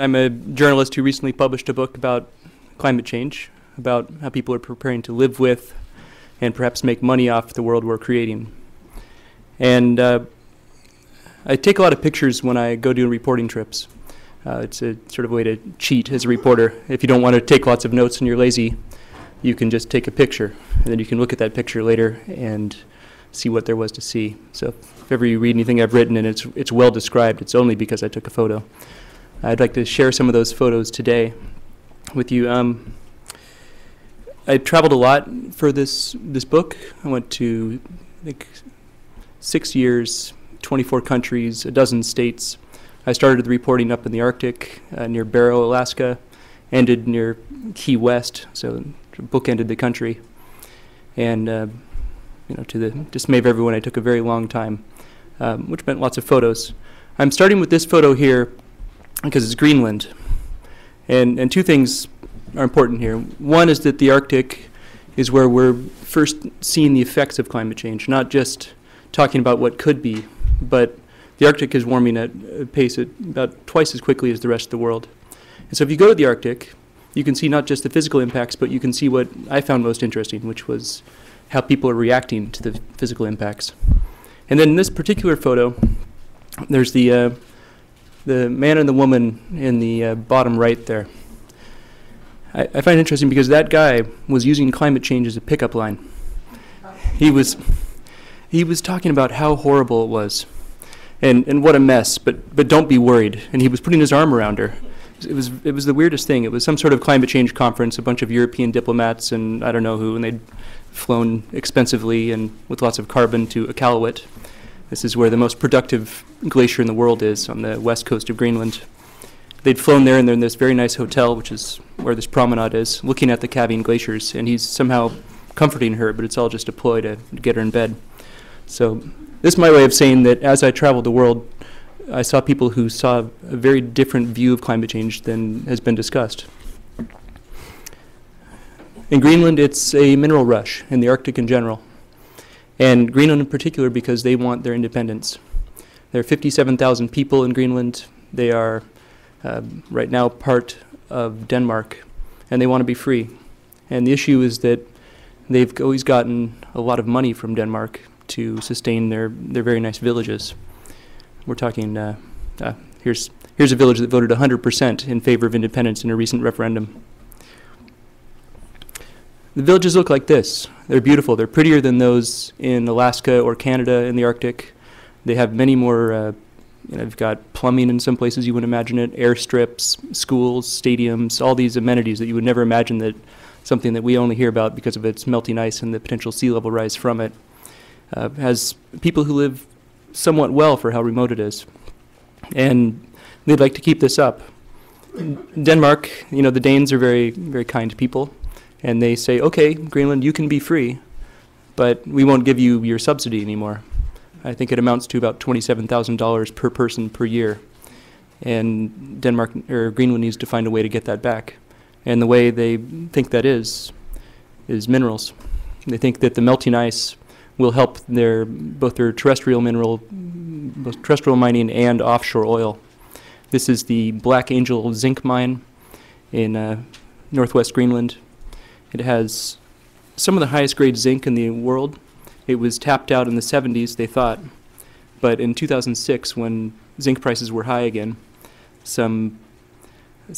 I'm a journalist who recently published a book about climate change, about how people are preparing to live with and perhaps make money off the world we're creating. And I take a lot of pictures when I go do reporting trips. It's a sort of way to cheat as a reporter. If you don't want to take lots of notes and you're lazy, you can just take a picture, and then you can look at that picture later and see what there was to see. So if ever you read anything I've written and it's well described, it's only because I took a photo. I'd like to share some of those photos today with you. I traveled a lot for this book. I went to, I think, 6 years, 24 countries, a dozen states. I started the reporting up in the Arctic, near Barrow, Alaska, ended near Key West, so bookended the country. And you know, to the dismay of everyone, I took a very long time, which meant lots of photos. I'm starting with this photo here because it's Greenland. And two things are important here. One is that the Arctic is where we're first seeing the effects of climate change, not just talking about what could be, but the Arctic is warming at a pace at about twice as quickly as the rest of the world. And so if you go to the Arctic, you can see not just the physical impacts, but you can see what I found most interesting, which was how people are reacting to the physical impacts. And then in this particular photo, there's the man and the woman in the bottom right there. I find it interesting because that guy was using climate change as a pickup line. He was talking about how horrible it was and what a mess, but don't be worried. And he was putting his arm around her. It was the weirdest thing. It was some sort of climate change conference, a bunch of European diplomats and I don't know who, and they'd flown expensively and with lots of carbon to Iqaluit. This is where the most productive glacier in the world is, on the west coast of Greenland. They'd flown there, and they're in this very nice hotel, which is where this promenade is, looking at the calving glaciers, and he's somehow comforting her, but it's all just a ploy to get her in bed. So this is my way of saying that as I traveled the world, I saw people who saw a very different view of climate change than has been discussed. In Greenland, it's a mineral rush, in the Arctic in general, and Greenland in particular because they want their independence. There are 57,000 people in Greenland. They are right now part of Denmark, and they want to be free. And the issue is that they've always gotten a lot of money from Denmark to sustain their very nice villages. We're talking, here's a village that voted 100% in favor of independence in a recent referendum. The villages look like this. They're beautiful. They're prettier than those in Alaska or Canada in the Arctic. They have many more, you know, they've got plumbing in some places you wouldn't imagine it, airstrips, schools, stadiums, all these amenities that you would never imagine that something that we only hear about because of its melting ice and the potential sea level rise from it. Has people who live somewhat well for how remote it is, and they'd like to keep this up. Denmark, you know, the Danes are very, very kind people, and they say, okay, Greenland, you can be free, but we won't give you your subsidy anymore. I think it amounts to about $27,000 per person per year, and Denmark or Greenland needs to find a way to get that back. And the way they think that is minerals. They think that the melting ice will help both their terrestrial mining and offshore oil. This is the Black Angel Zinc Mine in northwest Greenland. It has some of the highest grade zinc in the world. It was tapped out in the 70s, they thought, but in 2006, when zinc prices were high again, some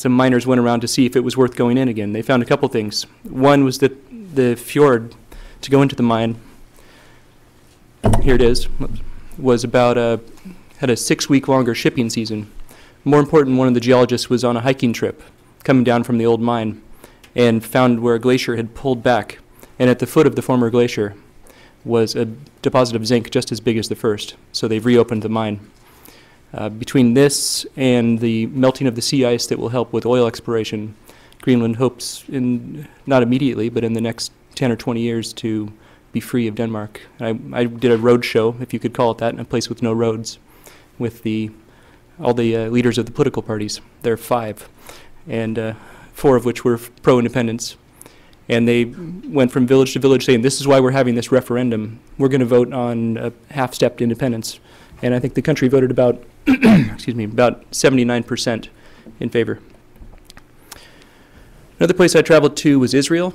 miners went around to see if it was worth going in again. They found a couple things. One was that the fjord to go into the mine, here it is, was about had a 6-week longer shipping season. More important, one of the geologists was on a hiking trip coming down from the old mine and found where a glacier had pulled back, and at the foot of the former glacier was a deposit of zinc just as big as the first, so they've reopened the mine. Between this and the melting of the sea ice that will help with oil exploration, Greenland hopes, in not immediately, but in the next 10 or 20 years to be free of Denmark. I did a road show, if you could call it that, in a place with no roads, with all the leaders of the political parties. There are 5, and 4 of which were pro-independence. And they went from village to village saying, this is why we're having this referendum. We're going to vote on a half-step to independence. And I think the country voted about, excuse me, about 79% in favor. Another place I traveled to was Israel.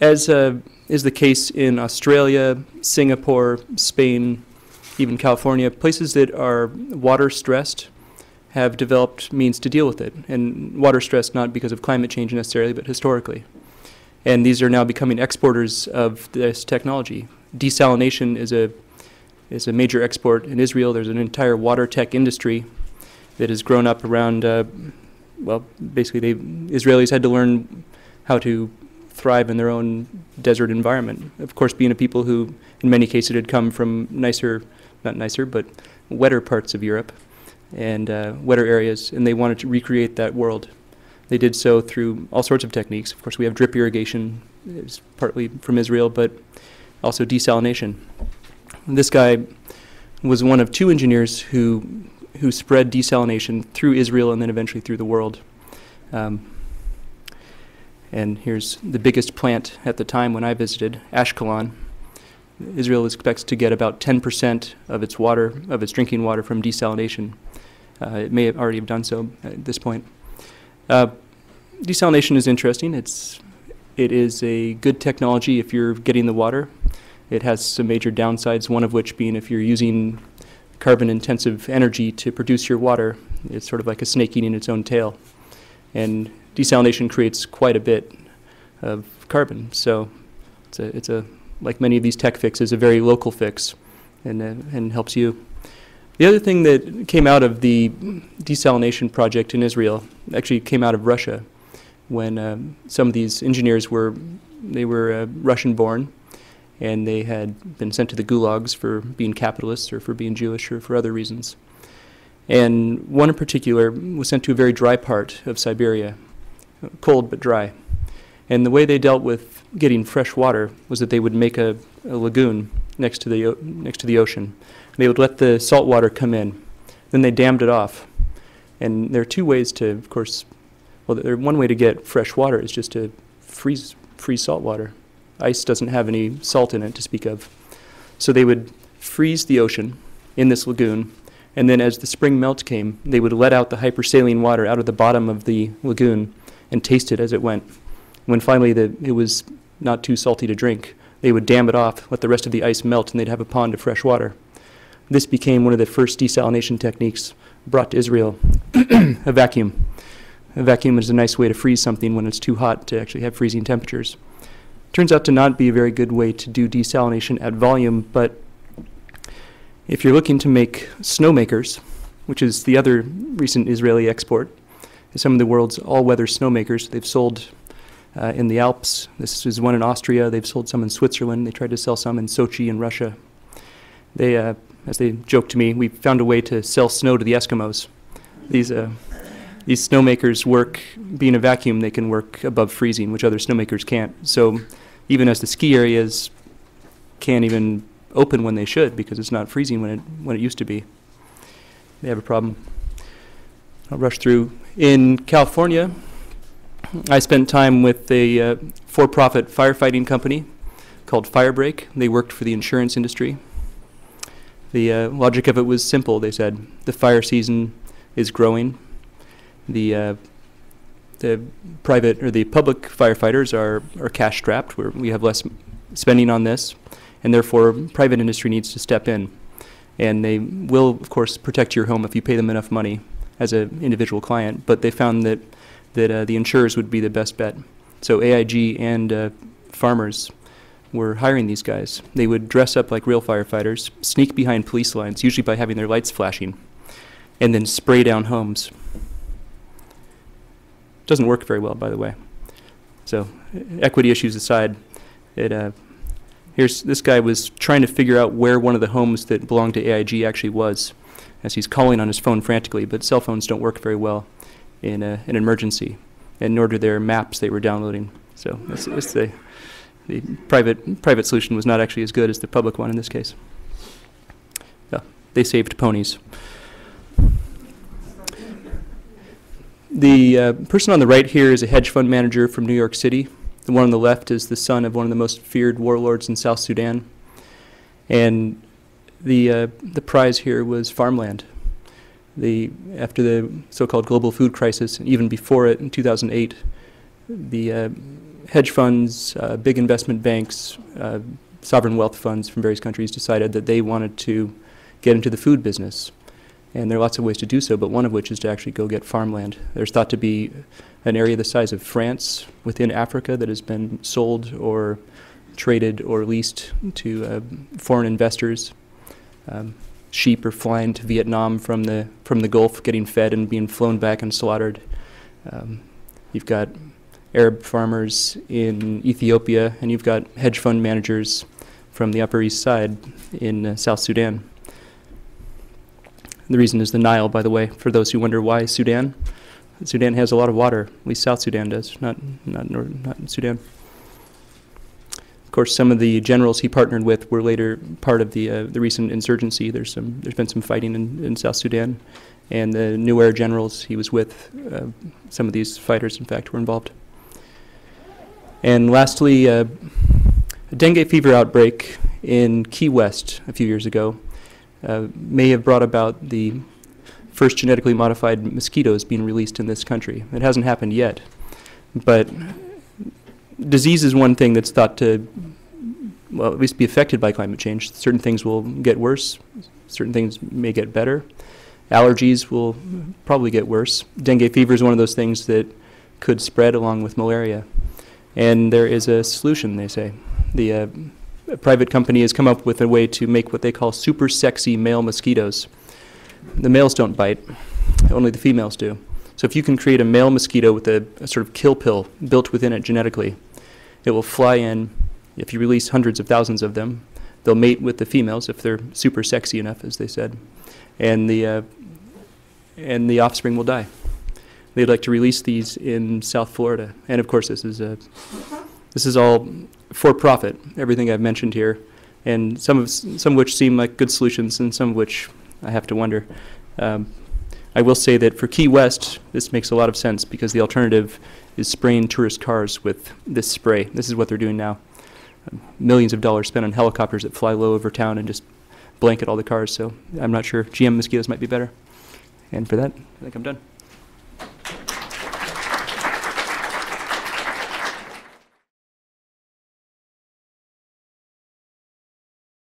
As is the case in Australia, Singapore, Spain, even California, places that are water stressed have developed means to deal with it, and water stress not because of climate change necessarily, but historically. And these are now becoming exporters of this technology. Desalination is a major export in Israel. There's an entire water tech industry that has grown up around, well, basically Israelis had to learn how to thrive in their own desert environment. Of course, being a people who, in many cases, had come from nicer, not nicer, but wetter parts of Europe and wetter areas, and they wanted to recreate that world. They did so through all sorts of techniques. Of course, we have drip irrigation, it's partly from Israel, but also desalination. And this guy was one of two engineers who spread desalination through Israel and then eventually through the world. And here's the biggest plant at the time when I visited, Ashkelon. Israel expects to get about 10% of its water, of its drinking water, from desalination. It may have already have done so at this point. Desalination is interesting. It is a good technology if you're getting the water. It has some major downsides, one of which being if you're using carbon-intensive energy to produce your water, it's sort of like a snake eating its own tail. And desalination creates quite a bit of carbon. So it's a like many of these tech fixes, a very local fix, and helps you. The other thing that came out of the desalination project in Israel actually came out of Russia, when some of these engineers were Russian-born, and they had been sent to the gulags for being capitalists or for being Jewish or for other reasons. And one in particular was sent to a very dry part of Siberia, cold but dry. And the way they dealt with getting fresh water was that they would make a lagoon next to the ocean. They would let the salt water come in. Then they dammed it off. And there are two ways to, of course, well, one way to get fresh water is just to freeze salt water. Ice doesn't have any salt in it to speak of. So they would freeze the ocean in this lagoon, and then as the spring melt came, they would let out the hypersaline water out of the bottom of the lagoon and taste it as it went. When finally it was not too salty to drink, they would dam it off, let the rest of the ice melt, and they'd have a pond of fresh water. This became one of the first desalination techniques brought to Israel, a vacuum. A vacuum is a nice way to freeze something when it's too hot to actually have freezing temperatures. Turns out to not be a very good way to do desalination at volume, but if you're looking to make snowmakers, which is the other recent Israeli export, some of the world's all-weather snowmakers, they've sold in the Alps. This is one in Austria. They've sold some in Switzerland. They tried to sell some in Sochi in Russia. They, as they joked to me, we found a way to sell snow to the Eskimos. These snowmakers work, being a vacuum, they can work above freezing, which other snowmakers can't. So even as the ski areas can't even open when they should because it's not freezing when it used to be, they have a problem. I'll rush through. In California, I spent time with a for-profit firefighting company called Firebreak. They worked for the insurance industry. The logic of it was simple, they said. The fire season is growing. The private or the public firefighters are cash-strapped. We have less spending on this, and therefore private industry needs to step in. And they will, of course, protect your home if you pay them enough money as an individual client, but they found that the insurers would be the best bet. So AIG and farmers were hiring these guys. They would dress up like real firefighters, sneak behind police lines, usually by having their lights flashing, and then spray down homes. Doesn't work very well, by the way. So equity issues aside, here's this guy was trying to figure out where one of the homes that belonged to AIG actually was, as he's calling on his phone frantically, but cell phones don't work very well in an emergency, and nor do their maps they were downloading. So it's the private solution was not actually as good as the public one in this case. Yeah, they saved ponies. The person on the right here is a hedge fund manager from New York City. The one on the left is the son of one of the most feared warlords in South Sudan. And the prize here was farmland. after the so-called global food crisis, and even before it in 2008, the hedge funds, big investment banks, sovereign wealth funds from various countries decided that they wanted to get into the food business. And there are lots of ways to do so, but one of which is to actually go get farmland. There's thought to be an area the size of France within Africa that has been sold or traded or leased to foreign investors. Sheep are flying to Vietnam from the Gulf, getting fed and being flown back and slaughtered. You've got Arab farmers in Ethiopia, and you've got hedge fund managers from the Upper East Side in South Sudan. The reason is the Nile, by the way, for those who wonder why Sudan. Sudan has a lot of water, at least South Sudan does, not Sudan. Of course, some of the generals he partnered with were later part of the recent insurgency. There's been some fighting in South Sudan, and the Nuer generals he was with, some of these fighters, in fact, were involved. And lastly, a dengue fever outbreak in Key West a few years ago may have brought about the first genetically modified mosquitoes being released in this country. It hasn't happened yet, but disease is one thing that's thought to, well, at least be affected by climate change. Certain things will get worse, certain things may get better. Allergies will probably get worse. Dengue fever is one of those things that could spread along with malaria. And there is a solution, they say. The private company has come up with a way to make what they call super sexy male mosquitoes. The males don't bite, only the females do. So if you can create a male mosquito with a sort of kill pill built within it genetically, it will fly in. If you release hundreds of thousands of them, they'll mate with the females if they're super sexy enough, as they said, and the offspring will die. They'd like to release these in South Florida. And of course, this is all for profit, everything I've mentioned here, and some of which seem like good solutions and some of which I have to wonder. I will say that for Key West, this makes a lot of sense because the alternative is spraying tourist cars with this spray. This is what they're doing now. Millions of dollars spent on helicopters that fly low over town and just blanket all the cars, so I'm not sure. GM mosquitoes might be better. And for that, I think I'm done.